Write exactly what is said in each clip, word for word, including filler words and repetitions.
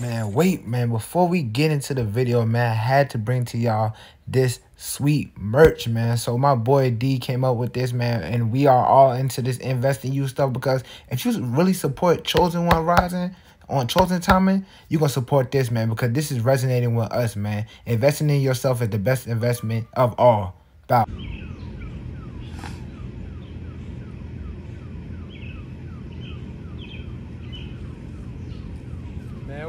Man, wait, man, before we get into the video, man, I had to bring to y'all this sweet merch, man. So my boy D came up with this, man, and we are all into this invest in you stuff, because if you really support Chosen One Rising on Chosen Timing, you're going to support this, man, because this is resonating with us, man. Investing in yourself is the best investment of all. Bye.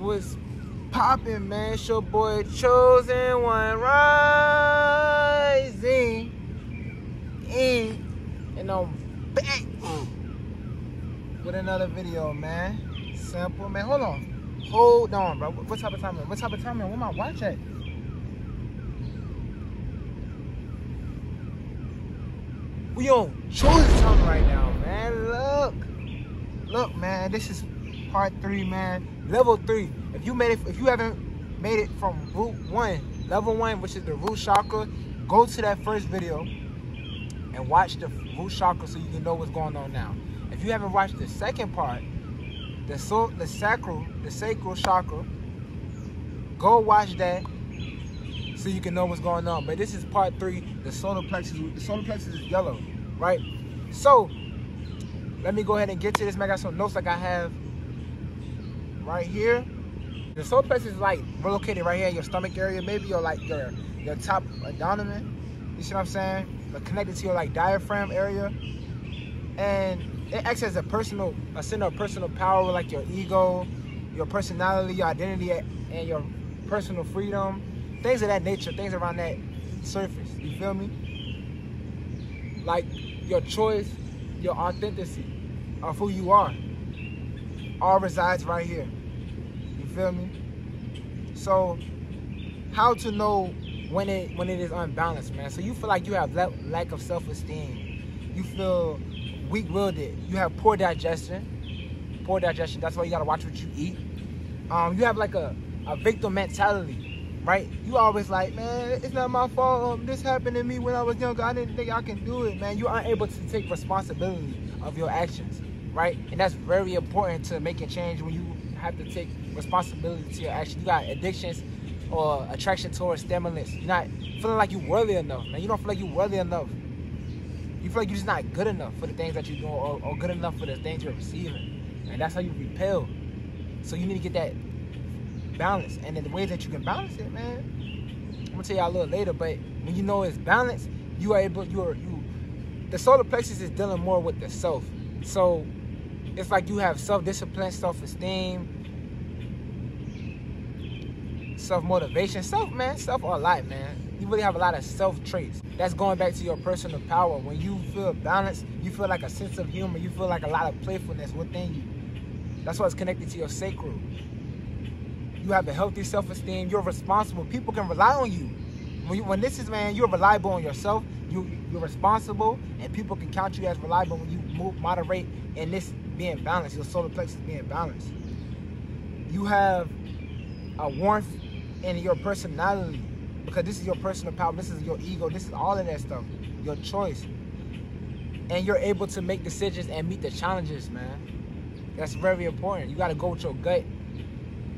What's poppin', man? It's your boy Chosen One Rising, and I'm back with another video, man. Simple, man. Hold on, hold on, bro. What type of time? What type of time? Where my watch at? We on Chosen Time right now, man. Look, look, man. This is part three, man. Level three. If you made it, if you haven't made it from root one, level one, which is the root chakra, go to that first video and watch the root chakra so you can know what's going on now. If you haven't watched the second part, the so the sacral, the sacral chakra, go watch that so you can know what's going on. But this is part three, the solar plexus. The solar plexus is yellow, right? So let me go ahead and get to this. Man, I got some notes like I have right here. The solar plexus is like located right here in your stomach area, maybe your like your your top abdomen. You see what I'm saying? But connected to your like diaphragm area, and it acts as a personal, a center of personal power, like your ego, your personality, your identity, and your personal freedom, things of that nature, things around that surface. You feel me? Like your choice, your authenticity of who you are, all resides right here. You feel me? So how to know when it when it is unbalanced, man? So you feel like you have la lack of self-esteem, you feel weak-willed, you have poor digestion, poor digestion. That's why you gotta watch what you eat. Um, you have like a, a victim mentality, right? You always like, man, it's not my fault. Um, this happened to me when I was younger. I didn't think I can do it, man. You're unable to take responsibility of your actions, right? And that's very important to making change when you have to take responsibility to your action. You got addictions or attraction towards stimulants. You're not feeling like you're worthy enough. Now, you don't feel like you're worthy enough. You feel like you're just not good enough for the things that you're doing, or, or good enough for the things you're receiving. And that's how you repel. So you need to get that balance. And then the ways that you can balance it, man, I'm gonna tell y'all a little later. But when you know it's balanced, you are able, you are, you, the solar plexus is dealing more with the self. So it's like you have self-discipline, self-esteem, self-motivation, self, man, self a lot, man. You really have a lot of self-traits. That's going back to your personal power. When you feel balanced, you feel like a sense of humor. You feel like a lot of playfulness within you. That's why it's connected to your sacral. You have a healthy self-esteem. You're responsible. People can rely on you. When, you, when this is, man, you're reliable on yourself. You, you're responsible, and people can count you as reliable when you move, moderate, and this being balanced, your solar plexus being balanced. You have a warmth in your personality, because this is your personal power, this is your ego, this is all of that stuff, your choice. And you're able to make decisions and meet the challenges, man. That's very important. You gotta go with your gut,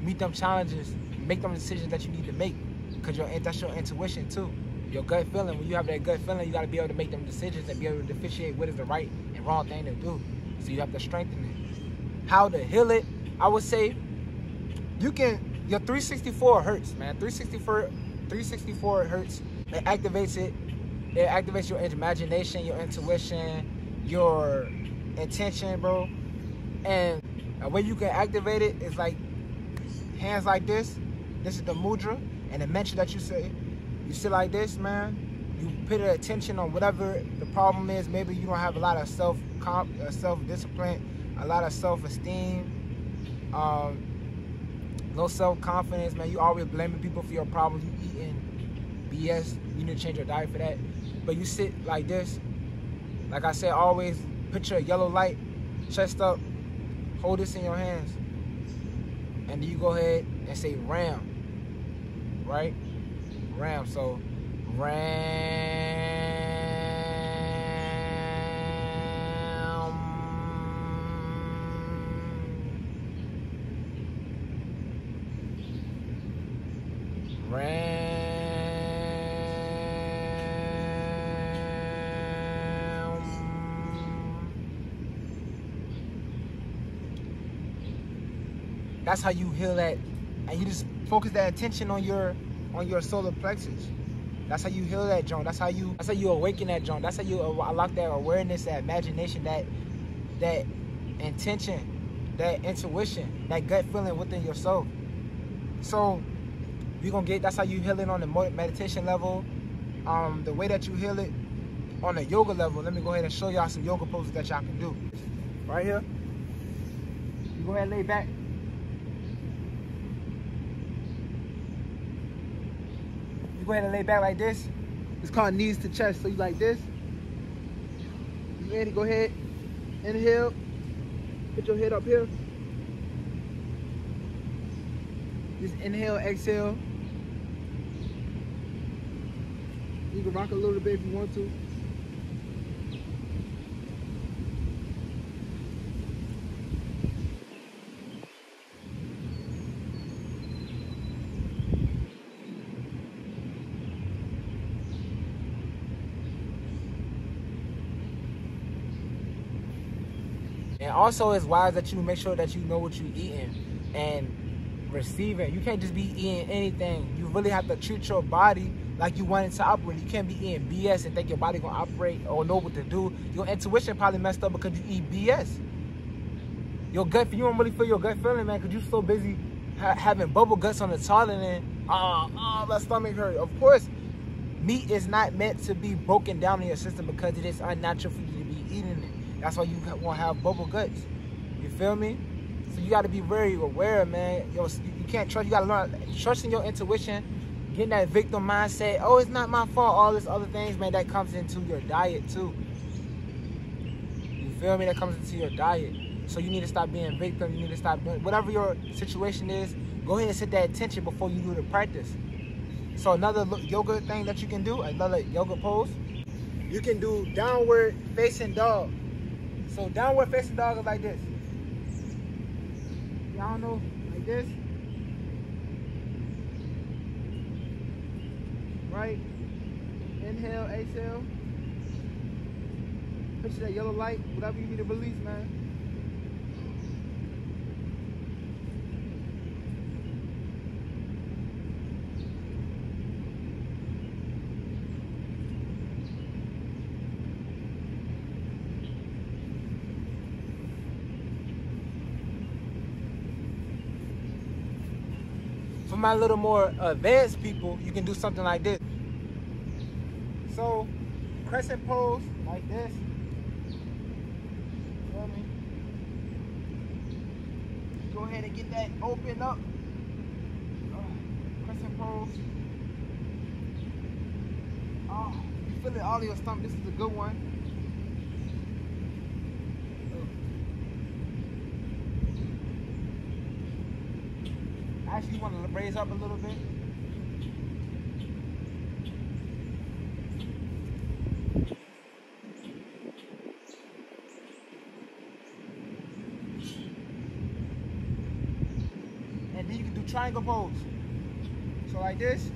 meet them challenges, make them decisions that you need to make, because your, that's your intuition too. Your gut feeling, when you have that gut feeling, you gotta be able to make them decisions and be able to differentiate what is the right and wrong thing to do. So you have to strengthen it. How to heal it, I would say, you can, your three sixty-four hertz, man. three sixty-four, three sixty-four hertz, it activates it. It activates your imagination, your intuition, your intention, bro. And the way you can activate it is like hands like this. This is the mudra and the mantra that you say. You sit like this, man. You put attention on whatever the problem is. Maybe you don't have a lot of self comp, uh, self discipline, a lot of self esteem, um, no self confidence, man. You always blaming people for your problems. You eating B S. You need to change your diet for that. But you sit like this. Like I said, always picture a yellow light chest up, hold this in your hands, and you go ahead and say ram, right? Ram, so ram, ram. That's how you heal that, and you just focus that attention on your on your solar plexus. That's how you heal that joint. That's how you that's how you awaken that joint. That's how you unlock that awareness, that imagination, that that intention, that intuition, that gut feeling within yourself. So you're gonna get that's how you heal it on the meditation level. Um, the way that you heal it on the yoga level. Let me go ahead and show y'all some yoga poses that y'all can do. Right here, you go ahead and lay back. Go ahead and lay back like this. It's called knees to chest. So you like this. You ready? Go ahead. Inhale. Put your head up here. Just inhale, exhale. You can rock a little bit if you want to. And also, it's wise that you make sure that you know what you're eating and receiving. You can't just be eating anything. You really have to treat your body like you want it to operate. You can't be eating B S and think your body gonna operate or know what to do. Your intuition probably messed up because you eat B S. Your gut, you don't really feel your gut feeling, man, because you're so busy ha having bubble guts on the toilet and ah, uh, ah, uh, my stomach hurt. Of course, meat is not meant to be broken down in your system because it is unnatural for you to be eating it. That's why you want to have bubble guts. You feel me? So you got to be very aware, man. Yo, you can't trust. You got to learn trusting your intuition, getting that victim mindset. Oh, it's not my fault. All these other things, man, that comes into your diet too. You feel me? That comes into your diet. So you need to stop being victim. You need to stop doing whatever your situation is. Go ahead and set that attention before you do the practice. So another yoga thing that you can do, another yoga pose, you can do downward facing dog. So downward facing dog is like this. Y'all know, like this. Right. Inhale, exhale. Push that yellow light, whatever you need to release, man. For my little more advanced people, you can do something like this. So, crescent pose, like this. Feel me? Go ahead and get that open up. Uh, crescent pose. Oh, you feel it all in your stomach. This is a good one. Actually, you want to raise up a little bit. And then you can do triangle pose. So like this.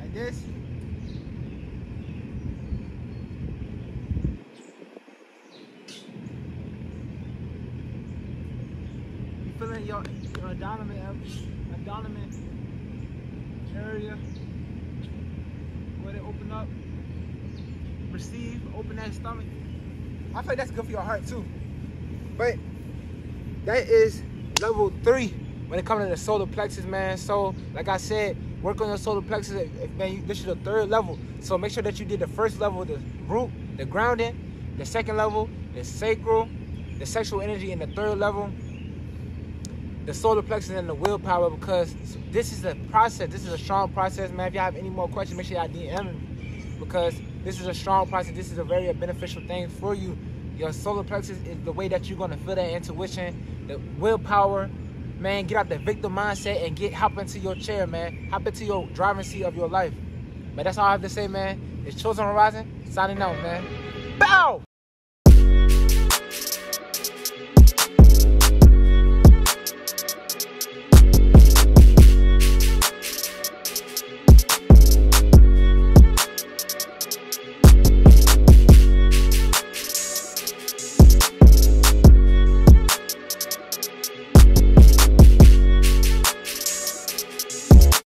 Like this. Your, your abdominal, abdominal area. Go ahead and open up. Receive. Open that stomach. I feel like that's good for your heart too. But that is level three when it comes to the solar plexus, man. So, like I said, work on your solar plexus. Man, you, this is the third level. So make sure that you did the first level, the root, the grounding. The second level, the sacral, the sexual energy, and the third level, the solar plexus and the willpower, because this is a process. This is a strong process, man. If you have any more questions, make sure y'all D M me, because This is a strong process. This is a very beneficial thing for you. Your solar plexus is the way that you're going to feel that intuition, the willpower. Man, get out the victim mindset and get hop into your chair, man. Hop into your driving seat of your life. But that's all I have to say, man. It's Chosen Horizon, signing out, man. Bow!